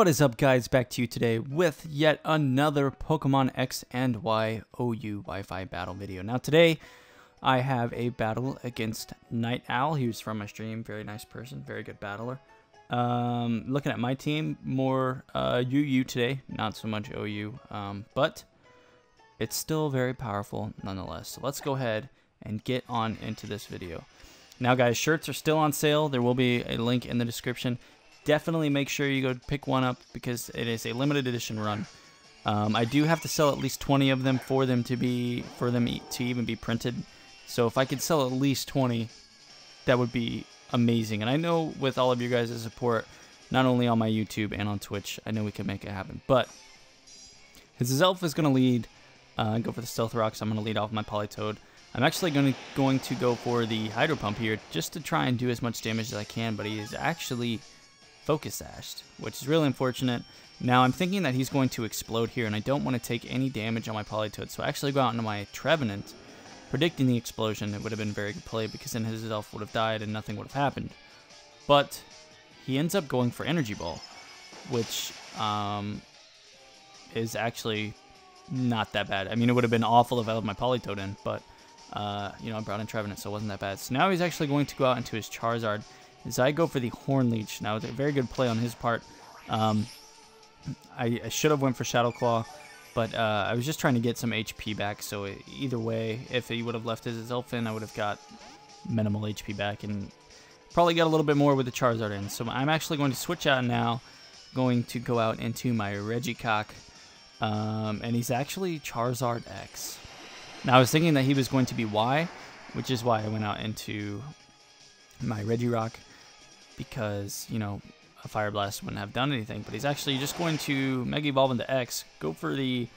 What is up, guys? Back to you today with yet another Pokemon X and Y OU Wi-Fi battle video. Now today, I have a battle against Night Owl. He was from my stream. Very nice person. Very good battler. Looking at my team, more UU today. Not so much OU, but it's still very powerful nonetheless. So let's go ahead and get on into this video. Now guys, shirts are still on sale. There will be a link in the description. Definitely make sure you go pick one up because it is a limited edition run. I do have to sell at least 20 of them for them to even be printed. So if I could sell at least 20, that would be amazing. And I know with all of you guys' support, not only on my YouTube and on Twitch, I know we can make it happen. But his Zelf is going to lead. Go for the Stealth Rocks. I'm going to lead off my Politoed. I'm actually going to go for the Hydro Pump here just to try and do as much damage as I can. But he is actually Focus Ashed, which is really unfortunate. Now I'm thinking that he's going to explode here, and I don't want to take any damage on my Politoed, so I actually go out into my Trevenant, predicting the explosion. It would have been very good play because then his Elf would have died and nothing would have happened. But he ends up going for Energy Ball, which is actually not that bad. I mean, it would have been awful if I left my Politoed in, but you know, I brought in Trevenant, so it wasn't that bad. So now he's actually going to go out into his Charizard. So I go for the Horn Leech. Now, it's a very good play on his part. I should have went for Shadow Claw, but I was just trying to get some HP back. So either way, if he would have left his Elf in, I would have got minimal HP back and probably got a little bit more with the Charizard in. So I'm actually going to switch out now, going to go out into my Regicock, and he's actually Charizard X. Now, I was thinking that he was going to be Y, which is why I went out into my Regirock, because, you know, a Fire Blast wouldn't have done anything. But he's actually just going to Mega Evolve into X, go for the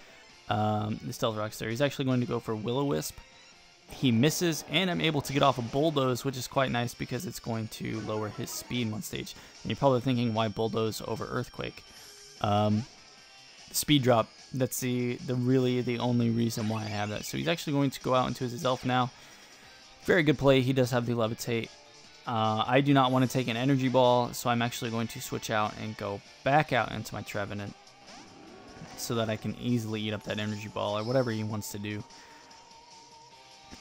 Stealth Rocks there. He's actually going to go for Will-O-Wisp. He misses, and I'm able to get off a Bulldoze, which is quite nice because it's going to lower his speed in one stage. And you're probably thinking, why Bulldoze over Earthquake? Speed drop, that's really the only reason why I have that. So he's actually going to go out into his Elf now. Very good play. He does have the Levitate. I do not want to take an Energy Ball, so I'm actually going to switch out and go back out into my Trevenant so that I can easily eat up that Energy Ball or whatever he wants to do.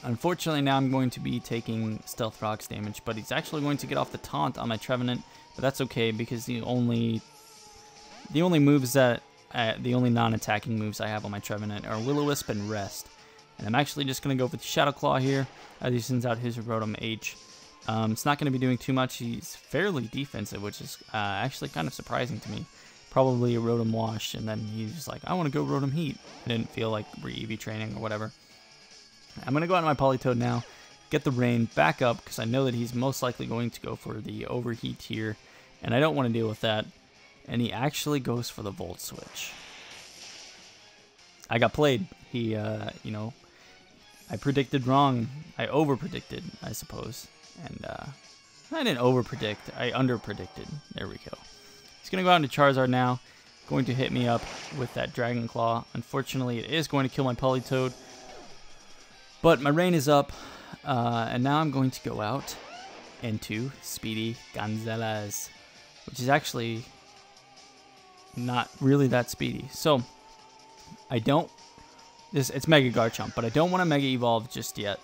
Unfortunately, now I'm going to be taking Stealth Rocks damage, but he's actually going to get off the Taunt on my Trevenant, but that's okay because the only non-attacking moves I have on my Trevenant are Will-O-Wisp and Rest. And I'm actually just going to go with Shadow Claw here as he sends out his Rotom H. It's not going to be doing too much. He's fairly defensive, which is actually kind of surprising to me. Probably a Rotom Wash, and then he's just like, I want to go Rotom Heat. I didn't feel like re-EV training or whatever. I'm going to go out on my Politoed now, get the Rain back up, because I know that he's most likely going to go for the Overheat here, and I don't want to deal with that. And he actually goes for the Volt Switch. I got played. He, you know, I predicted wrong. I over-predicted, I suppose. And I didn't over-predict. I under-predicted. There we go. He's going to go out into Charizard now. Going to hit me up with that Dragon Claw. Unfortunately, it is going to kill my Politoed. But my Rain is up. And now I'm going to go out into Speedy Gonzalez, which is actually not really that speedy. So, I don't... It's Mega Garchomp, but I don't want to Mega Evolve just yet.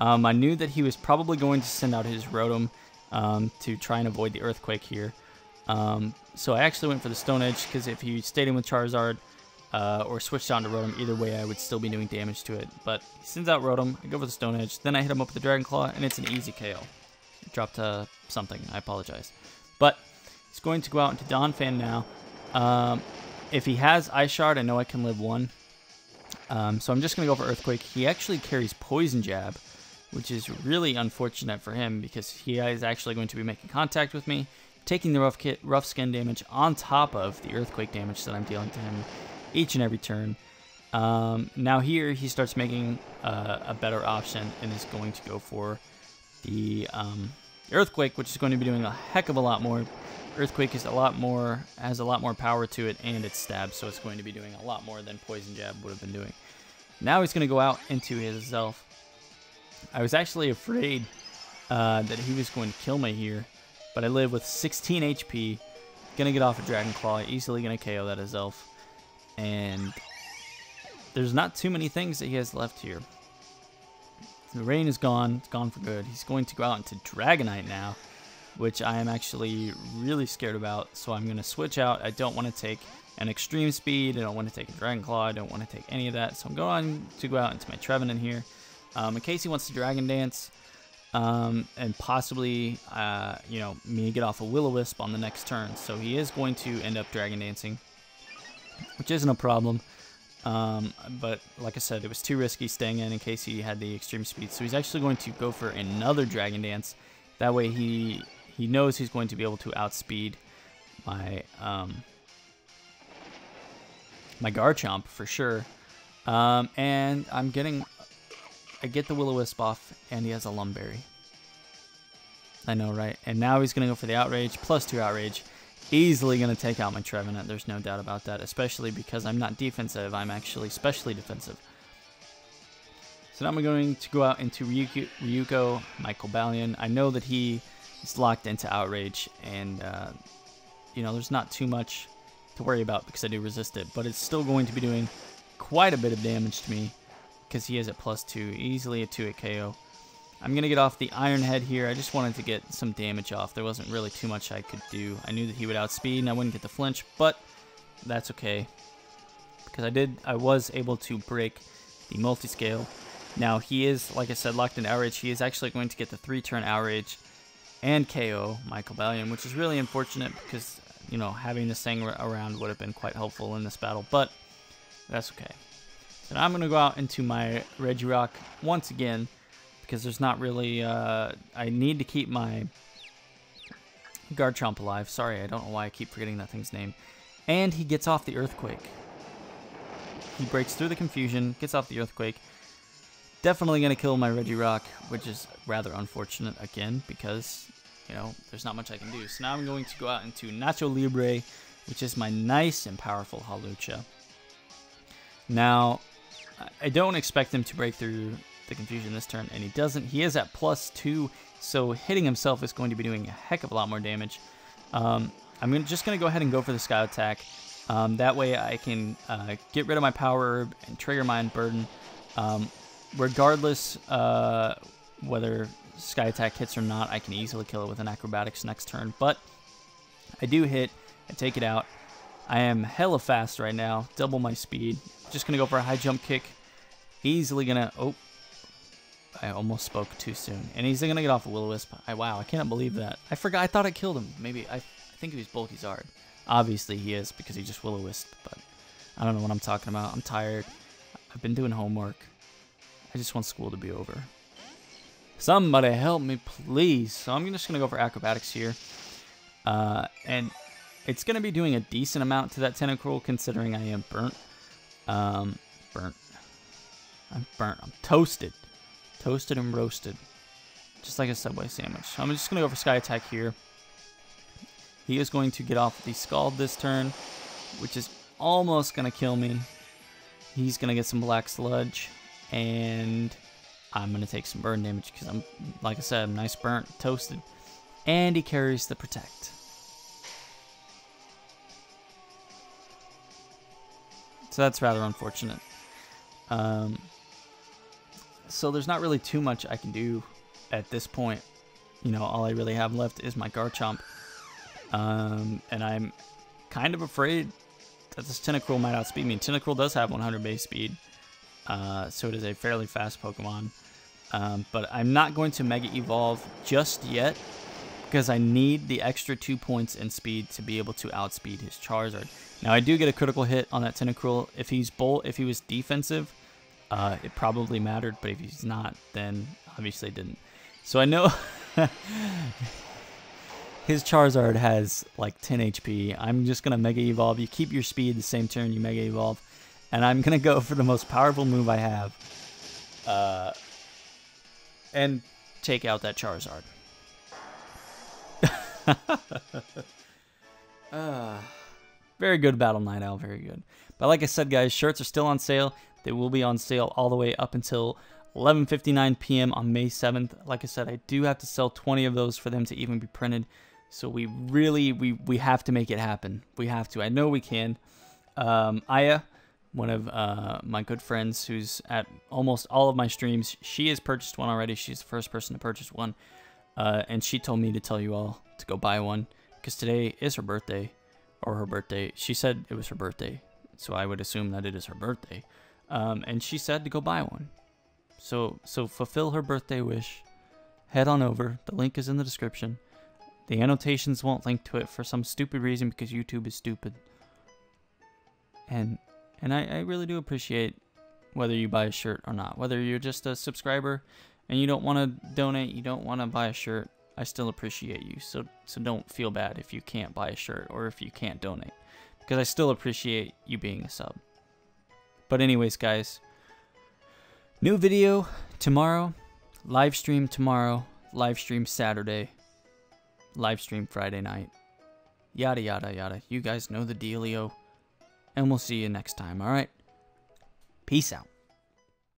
I knew that he was probably going to send out his Rotom to try and avoid the Earthquake here. So I actually went for the Stone Edge, because if he stayed in with Charizard or switched on to Rotom, either way I would still be doing damage to it. But he sends out Rotom, I go for the Stone Edge, then I hit him up with the Dragon Claw, and it's an easy KO. It dropped something, I apologize. But he's going to go out into Donphan now. If he has Ice Shard, I know I can live one. So I'm just going to go for Earthquake. He actually carries Poison Jab, which is really unfortunate for him because he is actually going to be making contact with me, taking the rough skin damage on top of the Earthquake damage that I'm dealing to him each and every turn. Now here, he starts making a better option and is going to go for the Earthquake, which is going to be doing a heck of a lot more. Earthquake is has a lot more power to it, and it stabs, so it's going to be doing a lot more than Poison Jab would have been doing. Now he's going to go out into his Zelf. I was actually afraid that he was going to kill me here, but I live with 16 HP, Gonna get off a Dragon Claw, easily gonna KO that as Zelf. And there's not too many things that he has left here. The rain is gone, it's gone for good. He's going to go out into Dragonite now, which I am actually really scared about, so I'm gonna switch out. I don't wanna take an Extreme Speed, I don't wanna take a Dragon Claw, I don't wanna take any of that, so I'm going to go out into my Trevenant here. In case he wants to Dragon Dance, and possibly, you know, me get off a Will-O-Wisp on the next turn. So he is going to end up Dragon Dancing, which isn't a problem. But like I said, it was too risky staying in case he had the Extreme Speed. So he's actually going to go for another Dragon Dance. That way he knows he's going to be able to outspeed my, my Garchomp for sure. And I'm getting... I get the Will-O-Wisp off, and he has a Lumberry. I know, right? And now he's going to go for the Outrage, plus 2 Outrage. Easily going to take out my Trevenant, there's no doubt about that, especially because I'm not defensive, I'm actually specially defensive. So now I'm going to go out into Ryuko, Michael Ballion. I know that he is locked into Outrage, and, you know, there's not too much to worry about because I do resist it, but it's still going to be doing quite a bit of damage to me, because he is at plus 2, easily a 2-hit KO. I'm going to get off the Iron Head here. I just wanted to get some damage off. There wasn't really too much I could do. I knew that he would outspeed and I wouldn't get the flinch, but that's okay, because I was able to break the multi-scale. Now he is, like I said, locked in Outrage. He is actually going to get the 3-turn Outrage and KO Michael Ballion, which is really unfortunate because, you know, having this thing around would have been quite helpful in this battle, but that's okay. And I'm going to go out into my Regirock once again, because there's not really, I need to keep my Garchomp alive. Sorry, I don't know why I keep forgetting that thing's name. And he gets off the Earthquake. He breaks through the confusion, gets off the Earthquake. Definitely going to kill my Regirock, which is rather unfortunate again, because, you know, there's not much I can do. So now I'm going to go out into Nacho Libre, which is my nice and powerful Hawlucha. Now... I don't expect him to break through the confusion this turn, and he doesn't. He is at plus 2, so hitting himself is going to be doing a heck of a lot more damage. I'm just going to go ahead and go for the Sky Attack. That way I can get rid of my Power Herb and trigger my Burden. Regardless whether Sky Attack hits or not, I can easily kill it with an Acrobatics next turn. But I do hit. I take it out. I am hella fast right now, double my speed. Just gonna go for a high jump kick. Easily gonna, oh, I almost spoke too soon. And he's gonna get off a Will-O-Wisp. Wow, I cannot believe that. I forgot, I thought I killed him. Maybe, I think he was Bulkizard. Obviously he is, because he just Will-O-Wisp, but I don't know what I'm talking about. I'm tired. I've been doing homework. I just want school to be over. Somebody help me, please. So I'm just gonna go for Acrobatics here. And it's gonna be doing a decent amount to that Tentacruel, considering I am burnt. I'm toasted. Toasted and roasted. Just like a Subway sandwich. So I'm just going to go for Sky Attack here. He is going to get off the Scald this turn, which is almost going to kill me. He's going to get some Black Sludge, and I'm going to take some burn damage because I'm, like I said, I'm nice burnt, toasted. And he carries the Protect. So that's rather unfortunate. So there's not really too much I can do at this point. You know, all I really have left is my Garchomp. And I'm kind of afraid that this Tentacruel might outspeed me. Tentacruel does have 100 base speed. So it is a fairly fast Pokemon. But I'm not going to Mega Evolve just yet, because I need the extra 2 points in speed to be able to outspeed his Charizard. Now I do get a critical hit on that Tentacruel. If he was defensive, it probably mattered, but if he's not, then obviously it didn't. So I know his Charizard has like 10 HP. I'm just gonna Mega Evolve. You keep your speed the same turn you Mega Evolve, and I'm gonna go for the most powerful move I have, and take out that Charizard. Very good battle, Night Owl, very good. But like I said, guys, shirts are still on sale. They will be on sale all the way up until 11:59 p.m. on May 7th. Like I said, I do have to sell 20 of those for them to even be printed. So we really, we have to make it happen. We have to. I know we can. Aya, one of my good friends who's at almost all of my streams, she has purchased one already. She's the first person to purchase one. And she told me to tell you all to go buy one, because today is her birthday, or her birthday. She said it was her birthday, so I would assume that it is her birthday. And she said to go buy one. So fulfill her birthday wish. Head on over. The link is in the description. The annotations won't link to it for some stupid reason, because YouTube is stupid. And I really do appreciate whether you buy a shirt or not. Whether you're just a subscriber and you don't want to donate, you don't want to buy a shirt, I still appreciate you. So don't feel bad if you can't buy a shirt or if you can't donate, because I still appreciate you being a sub. But anyways, guys, new video tomorrow, live stream tomorrow, live stream Saturday, live stream Friday night, yada yada yada. You guys know the dealio, and we'll see you next time. All right, peace out.